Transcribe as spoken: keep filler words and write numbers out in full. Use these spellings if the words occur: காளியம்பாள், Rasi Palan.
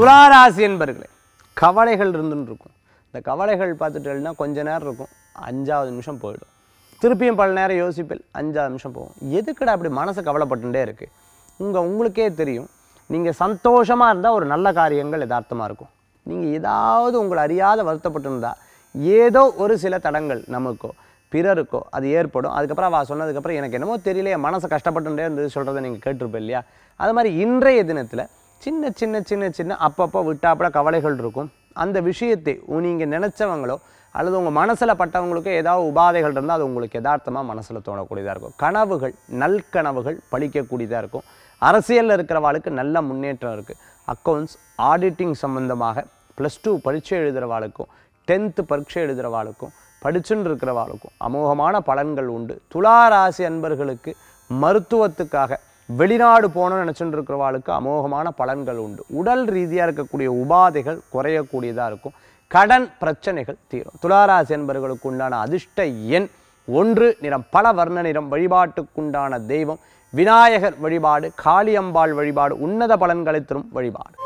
துலா ராசி என்பர்களே கவலைகள் இருந்துன்னு இருக்கும். இந்த கவலைகள் பார்த்துட்டேன்னா கொஞ்ச நேரம் இருக்கும், அஞ்சாவது நிமிஷம் போயிடும். திருப்பியும் பல நேரம் யோசிப்பில் அஞ்சாவது நிமிஷம் போகும். எதுக்கடா அப்படி மனசு கவலைப்பட்டுட்டே இருக்குது? உங்கள் உங்களுக்கே தெரியும். நீங்கள் சந்தோஷமாக இருந்தால் ஒரு நல்ல காரியங்கள் யதார்த்தமாக இருக்கும். நீங்கள் ஏதாவது உங்களை அறியாத வருத்தப்பட்டிருந்தா ஏதோ ஒரு சில தடங்கள் நமக்கோ பிறருக்கோ அது ஏற்படும். அதுக்கப்புறம் அவள் சொன்னதுக்கப்புறம் எனக்கு என்னமோ தெரியலையே மனசை கஷ்டப்பட்டுட்டே இருந்தது சொல்கிறத நீங்கள் கேட்டிருப்பேன் இல்லையா? அது மாதிரி இன்றைய தினத்தில் சின்ன சின்ன சின்ன சின்ன அப்பப்போ விட்டாப்பட கவலைகள் இருக்கும். அந்த விஷயத்தை நீங்கள் நினச்சவங்களோ அல்லது உங்கள் மனசில் பட்டவங்களுக்கோ ஏதாவது உபாதைகள் இருந்தால் அது உங்களுக்கு யதார்த்தமாக மனசில் தோணக்கூடியதாக இருக்கும். கனவுகள் நல்கனவுகள் பழிக்கக்கூடியதாக இருக்கும். அரசியலில் இருக்கிறவாளுக்கு நல்ல முன்னேற்றம் இருக்குது. அக்கௌண்ட்ஸ் ஆடிட்டிங் சம்மந்தமாக ப்ளஸ் டூ பரீட்சை எழுதுகிறவாளுக்கும் டென்த்து பரீட்சை எழுதுகிறவாளுக்கும் படிச்சுன்னு இருக்கிறவாளுக்கும் அமோகமான பலன்கள் உண்டு. துலா ராசி அன்பர்களுக்கு மருத்துவத்துக்காக வெளிநாடு போகணும்னு நினச்சிட்டு இருக்கிறவாளுக்கு அமோகமான பலன்கள் உண்டு. உடல் ரீதியாக இருக்கக்கூடிய உபாதைகள் குறையக்கூடியதாக இருக்கும். கடன் பிரச்சனைகள் தீரும். துலா ராசி அன்பர்களுக்கு உண்டான அதிர்ஷ்ட எண் ஒன்று, நிறம் பல வர்ண நிறம், வழிபாட்டுக்குண்டான தெய்வம் விநாயகர் வழிபாடு, காளியம்பாள் வழிபாடு, உன்னத பலன்களை தரும் வழிபாடு.